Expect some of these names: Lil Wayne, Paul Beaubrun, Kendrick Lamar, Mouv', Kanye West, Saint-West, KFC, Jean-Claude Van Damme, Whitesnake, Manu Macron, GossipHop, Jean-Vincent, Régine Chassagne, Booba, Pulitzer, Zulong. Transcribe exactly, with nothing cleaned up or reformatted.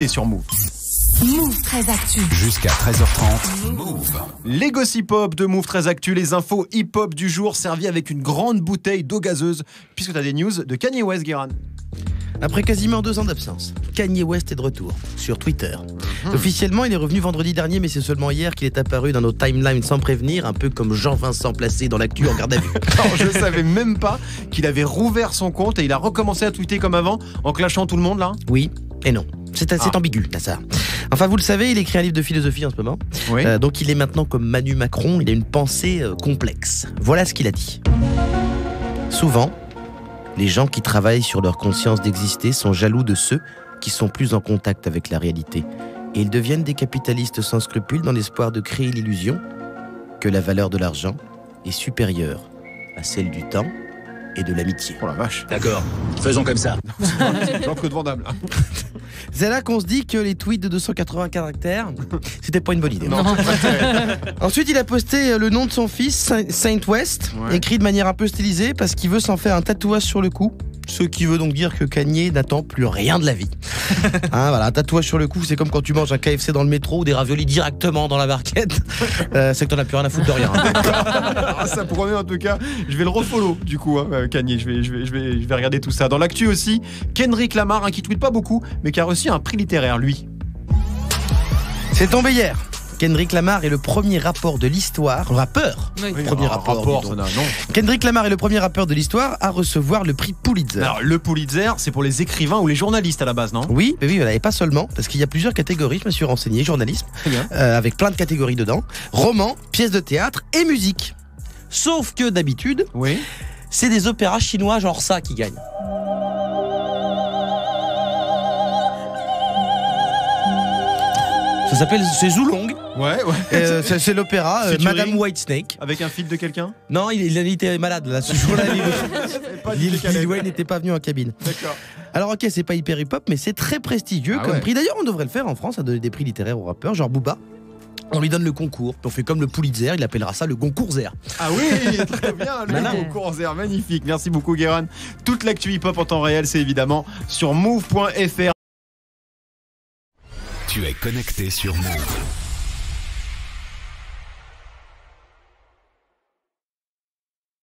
Et sur Mouv'. Mouv' treize Actu. Jusqu'à treize heures trente. Mouv'. Les gossip-hop de Mouv' treize Actu, les infos hip-hop du jour servies avec une grande bouteille d'eau gazeuse, puisque tu as des news de Kanye West, Guéran. Après quasiment deux ans d'absence, Kanye West est de retour sur Twitter. Mmh. Officiellement, il est revenu vendredi dernier, mais c'est seulement hier qu'il est apparu dans nos timelines sans prévenir, un peu comme Jean-Vincent placé dans l'actu en garde à vue. Alors, je ne savais même pas qu'il avait rouvert son compte et il a recommencé à tweeter comme avant, en clashant tout le monde là. Oui et non. C'est assez ah. ambigu, t'as ça. Enfin, vous le savez, il écrit un livre de philosophie en ce moment. Oui. Euh, donc, il est maintenant comme Manu Macron, il a une pensée euh, complexe. Voilà ce qu'il a dit. Souvent, les gens qui travaillent sur leur conscience d'exister sont jaloux de ceux qui sont plus en contact avec la réalité. Et ils deviennent des capitalistes sans scrupules dans l'espoir de créer l'illusion que la valeur de l'argent est supérieure à celle du temps et de l'amitié. Oh la vache. D'accord, faisons comme ça. Jean-Claude Van Damme. C'est là qu'on se dit que les tweets de deux cent quatre-vingts caractères, c'était pas une bonne idée. Non. Ensuite, il a posté le nom de son fils, Saint-West, ouais. écrit de manière un peu stylisée parce qu'il veut s'en faire un tatouage sur le cou. Ce qui veut donc dire que Kanye n'attend plus rien de la vie. Hein, voilà, un tatouage sur le cou, c'est comme quand tu manges un K F C dans le métro ou des raviolis directement dans la barquette. Euh, c'est que t'en as plus rien à foutre de rien. Hein. Ça promet en tout cas. Je vais le refollow du coup, hein, Kanye. Je vais, je, vais, je, vais, je vais regarder tout ça. Dans l'actu aussi, Kendrick Lamar, hein, qui tweete pas beaucoup, mais qui a reçu un prix littéraire, lui. C'est tombé hier. Kendrick Lamar est le premier rappeur de l'histoire, rappeur, oui. premier ah, rappeur, rapport, ça, non. Kendrick Lamar est le premier rappeur de l'histoire à recevoir le prix Pulitzer. Alors, le Pulitzer, c'est pour les écrivains ou les journalistes à la base, non? Oui, mais oui, et pas seulement, parce qu'il y a plusieurs catégories. Je me suis renseigné, journalisme, euh, avec plein de catégories dedans, romans, pièces de théâtre et musique. Sauf que d'habitude, oui. c'est des opéras chinois genre ça qui gagnent. Ça s'appelle, c'est Zulong. Ouais, ouais. Euh, c'est, c'est l'opéra euh, Madame Whitesnake. Avec un feat de quelqu'un? Non, il, il était malade là, ce jour-là. Lil Wayne n'était pas venu en cabine. D'accord. Alors ok, c'est pas hyper hip-hop, mais c'est très prestigieux ah comme ouais. prix. D'ailleurs, on devrait le faire en France, à donner des prix littéraires aux rappeurs, genre Booba. On lui donne le concours, puis on fait comme le Pulitzer, il appellera ça le Goncourt-zer. Ah oui, très bien, le voilà. Goncourt-zer, magnifique. Merci beaucoup, Guéran. Toute l'actu hip-hop en temps réel, c'est évidemment sur mouv point fr. Tu es connecté sur Mouv'.